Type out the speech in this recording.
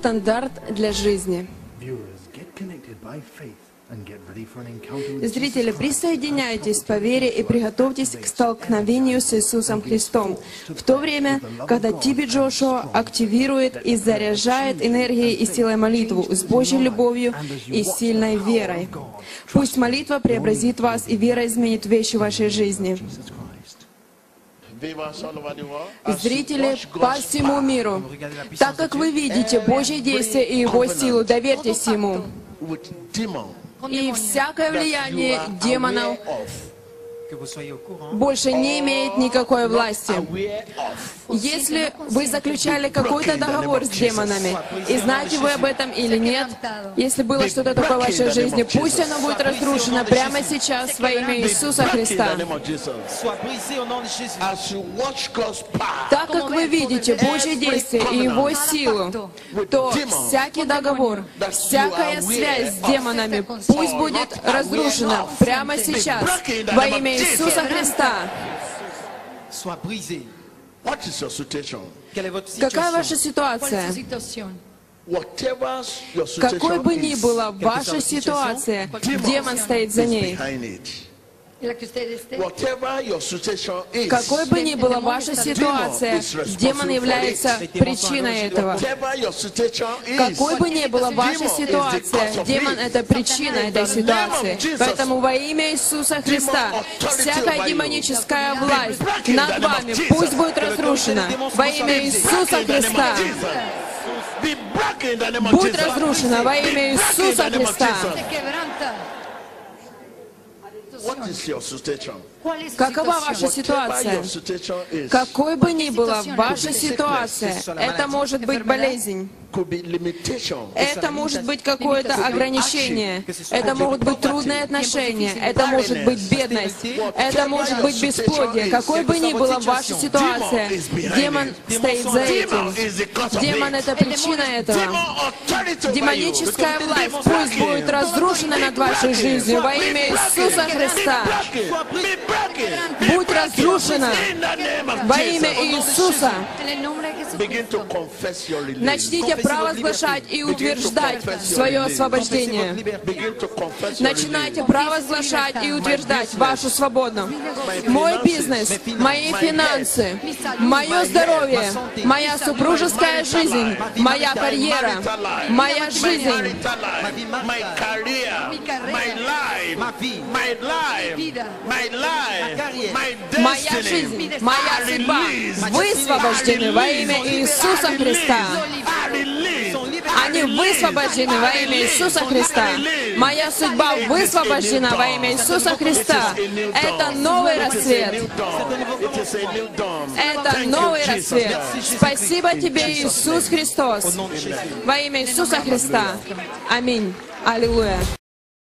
стандарт для жизни. Зрители, присоединяйтесь по вере и приготовьтесь к столкновению с Иисусом Христом, в то время, когда TB Joshua активирует и заряжает энергией и силой молитву, с Божьей любовью и сильной верой. Пусть молитва преобразит вас, и вера изменит вещи в вашей жизни. Зрители по всему миру, так как вы видите Божье действие и Его силу, доверьтесь Ему. И всякое влияние демонов больше не имеет никакой власти. Если вы заключали какой-то договор с демонами, и знаете вы об этом или нет, если было что-то такое в вашей жизни, пусть оно будет разрушено прямо сейчас во имя Иисуса Христа. Так как вы видите Божье действие и Его силу, то всякий договор, всякая связь с демонами пусть будет разрушена прямо сейчас во имя Иисуса Христа. Какая ваша ситуация? Какой бы ни была ваша ситуация, демон стоит за ней. Какой бы ни была ваша ситуация, демон является причиной этого. Какой бы ни была ваша ситуация, демон — это причина этой ситуации. Поэтому во имя Иисуса Христа всякая демоническая власть над вами пусть будет разрушена. Во имя Иисуса Христа. Будь разрушена во имя Иисуса Христа. Какова ваша ситуация? Какой бы ни была ваша ситуация, это может быть болезнь, это может быть какое-то ограничение, это могут быть трудные отношения, это может быть бедность, это может быть бесплодие. Какой бы ни была ваша ситуация, демон стоит за этим. Демон — это причина этого. Демоническая власть пусть будет разрушена над вашей жизнью во имя Иисуса Христа. Будь разрушена во имя Иисуса. Начните провозглашать и утверждать свое освобождение. Начинайте провозглашать и утверждать вашу свободу. Мой бизнес, мои финансы, мое здоровье, моя супружеская жизнь, моя карьера, моя жизнь, моя жизнь, моя судьба. Вы освобождены во имя Иисуса Христа. Они высвобождены во имя Иисуса Христа. Моя судьба высвобождена во имя Иисуса Христа. Это новый рассвет. Это новый рассвет. Спасибо тебе, Иисус Христос. Во имя Иисуса Христа. Аминь. Аллилуйя.